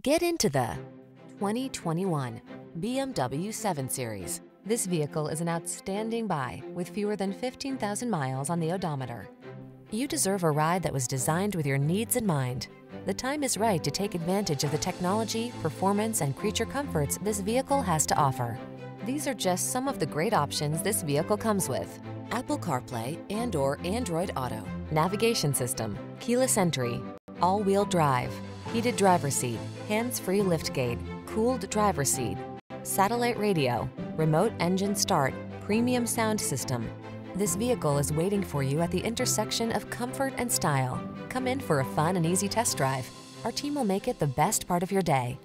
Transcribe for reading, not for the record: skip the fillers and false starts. Get into the 2021 BMW 7 Series. This vehicle is an outstanding buy with fewer than 15,000 miles on the odometer. You deserve a ride that was designed with your needs in mind. The time is right to take advantage of the technology, performance, and creature comforts this vehicle has to offer. These are just some of the great options this vehicle comes with: Apple CarPlay and/or Android Auto, navigation system, keyless entry, all-wheel drive, heated driver's seat, hands-free liftgate, cooled driver's seat, satellite radio, remote engine start, premium sound system. This vehicle is waiting for you at the intersection of comfort and style. Come in for a fun and easy test drive. Our team will make it the best part of your day.